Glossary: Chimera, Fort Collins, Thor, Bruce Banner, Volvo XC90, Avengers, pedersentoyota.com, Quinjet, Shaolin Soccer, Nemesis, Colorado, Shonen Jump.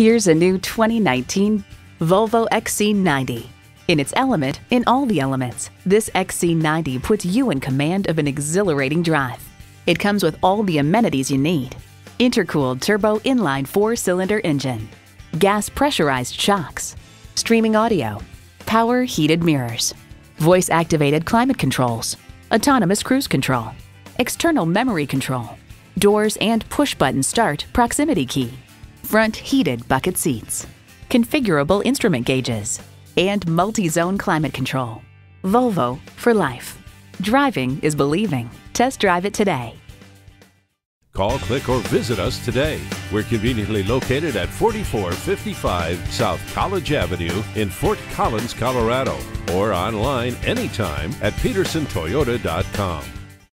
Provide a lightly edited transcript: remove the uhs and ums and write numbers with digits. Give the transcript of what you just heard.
Here's a new 2019 Volvo XC90. In its element, in all the elements, this XC90 puts you in command of an exhilarating drive. It comes with all the amenities you need: intercooled turbo inline 4-cylinder engine, gas pressurized shocks, streaming audio, power heated mirrors, voice activated climate controls, autonomous cruise control, external memory control, doors and push button start proximity key, front heated bucket seats, configurable instrument gauges, and multi-zone climate control. Volvo for life. Driving is believing. Test drive it today. Call, click, or visit us today. We're conveniently located at 4455 South College Avenue in Fort Collins, Colorado, or online anytime at pedersentoyota.com.